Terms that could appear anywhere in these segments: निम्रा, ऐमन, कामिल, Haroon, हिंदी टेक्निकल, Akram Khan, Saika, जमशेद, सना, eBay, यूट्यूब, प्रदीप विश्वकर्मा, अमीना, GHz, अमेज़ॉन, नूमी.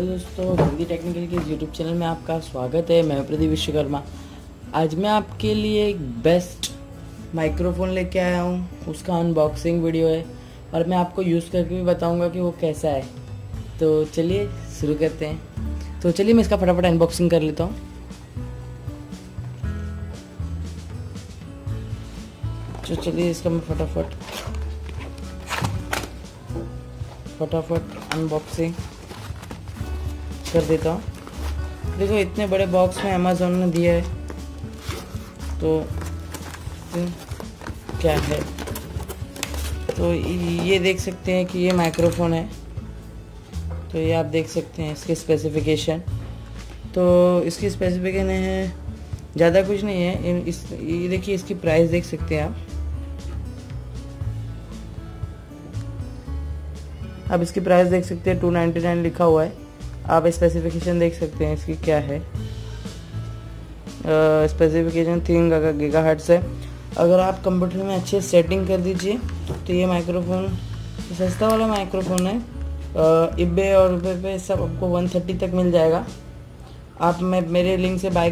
Hello दोस्तों, हिंदी टेक्निकल के यूट्यूब channel में आपका स्वागत है। मैं प्रदीप विश्वकर्मा। आज मैं आपके लिए एक बेस्ट माइक्रोफोन लेके आया हूँ। उसका अनबॉक्सिंग वीडियो है और मैं आपको यूज़ करके भी बताऊँगा कि वो कैसा है। तो चलिए शुरू करते हैं। तो चलिए मैं इसका फटाफट अनबॉक्सिंग कर लेता हूँ। तो चलिए इसका मैं फटाफट अनबॉक्सिंग कर देता हूँ। देखो इतने बड़े बॉक्स में अमेज़ॉन ने दिया है। तो क्या है, तो ये देख सकते हैं कि ये माइक्रोफोन है। तो ये आप देख सकते हैं इसके स्पेसिफिकेशन। तो इसकी स्पेसिफिकेशन है, ज़्यादा कुछ नहीं है। ये देखिए, इसकी प्राइस देख सकते हैं आप। आप इसकी प्राइस देख सकते हैं, 299 लिखा हुआ है। आप स्पेसिफिकेशन देख सकते हैं इसकी क्या है। स्पेसिफिकेशन 3 GHz है। अगर आप कंप्यूटर में अच्छे सेटिंग कर दीजिए तो ये माइक्रोफोन सस्ता वाला माइक्रोफोन है। eBay और eBay पे सब आपको 130 तक मिल जाएगा। आप मेरे लिंक से बाय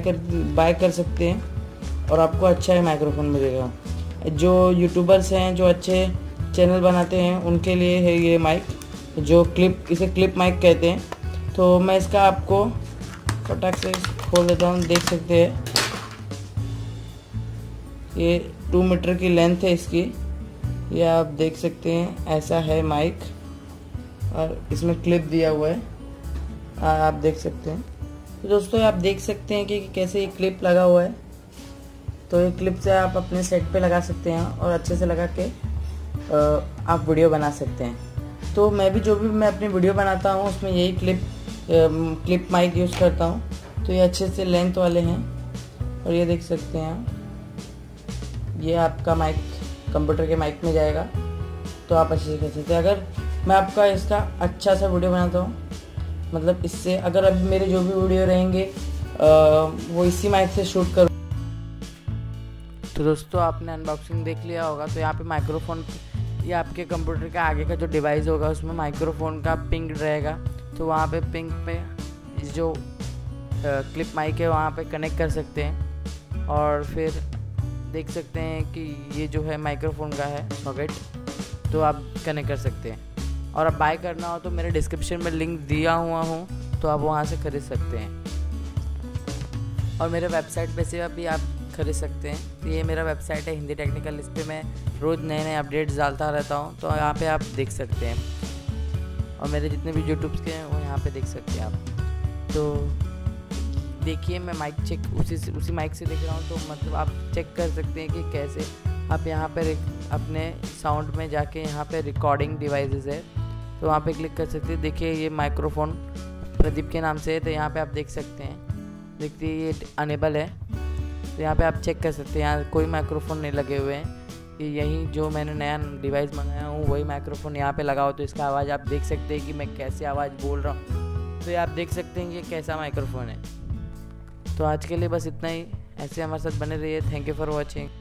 कर सकते हैं और आपको अच्छा ही माइक्रोफोन मिलेगा। जो यूट्यूबर्स हैं, जो अच्छे चैनल बनाते हैं, उनके लिए है ये माइक। जो इसे क्लिप माइक कहते हैं। तो मैं इसका आपको फटाक से खोल देता हूँ। देख सकते हैं ये 2 मीटर की लेंथ है इसकी। ये आप देख सकते हैं, ऐसा है माइक और इसमें क्लिप दिया हुआ है, आप देख सकते हैं। तो दोस्तों आप देख सकते हैं कि कैसे ये क्लिप लगा हुआ है। तो ये क्लिप से आप अपने सेट पे लगा सकते हैं और अच्छे से लगा के आप वीडियो बना सकते हैं। तो मैं अपनी वीडियो बनाता हूँ उसमें यही क्लिप माइक यूज़ करता हूँ। तो ये अच्छे से लेंथ वाले हैं और ये देख सकते हैं, ये आपका माइक कंप्यूटर के माइक में जाएगा। तो आप अच्छे से कर सकते हैं। अगर मैं आपका इसका अच्छा सा वीडियो बनाता हूँ, मतलब इससे अगर अब मेरे जो भी वीडियो रहेंगे वो इसी माइक से शूट करूँ। तो दोस्तों आपने अनबॉक्सिंग देख लिया होगा। तो यहाँ पे माइक्रोफोन, ये आपके कंप्यूटर का आगे का जो डिवाइस होगा उसमें माइक्रोफोन का पिंग रहेगा। तो वहाँ पे पिंक पे जो क्लिप माइक है वहाँ पे कनेक्ट कर सकते हैं। और फिर देख सकते हैं कि ये जो है माइक्रोफोन का है सॉकेट, तो आप कनेक्ट कर सकते हैं। और आप बाय करना हो तो मेरे डिस्क्रिप्शन में लिंक दिया हुआ हूँ, तो आप वहाँ से ख़रीद सकते हैं। और मेरे वेबसाइट पे से भी आप ख़रीद सकते हैं। तो ये मेरा वेबसाइट है हिंदी टेक्निकल। इस पर मैं रोज़ नए नए अपडेट्स डालता रहता हूँ। तो यहाँ पर आप देख सकते हैं और मेरे जितने भी यूट्यूब्स के हैं वो यहाँ पे देख सकते हैं आप। तो देखिए मैं माइक चेक उसी माइक से देख रहा हूँ। तो मतलब आप चेक कर सकते हैं कि कैसे आप यहाँ पर अपने साउंड में जाके यहाँ पे रिकॉर्डिंग डिवाइसेस है, तो वहाँ पे क्लिक कर सकते हैं। देखिए ये माइक्रोफोन प्रदीप के नाम से है। तो यहाँ पे आप देख सकते हैं, देखते ये अनेबल है। तो यहाँ पर आप चेक कर सकते हैं, यहाँ कोई माइक्रोफोन नहीं लगे हुए हैं। यही जो मैंने नया डिवाइस मंगाया हूँ वही माइक्रोफोन यहाँ पे लगा हो। तो इसका आवाज़ आप देख सकते हैं कि मैं कैसे आवाज़ बोल रहा हूँ। तो ये आप देख सकते हैं कि कैसा माइक्रोफोन है। तो आज के लिए बस इतना ही। ऐसे हमारे साथ बने रहिए। Thank you for watching.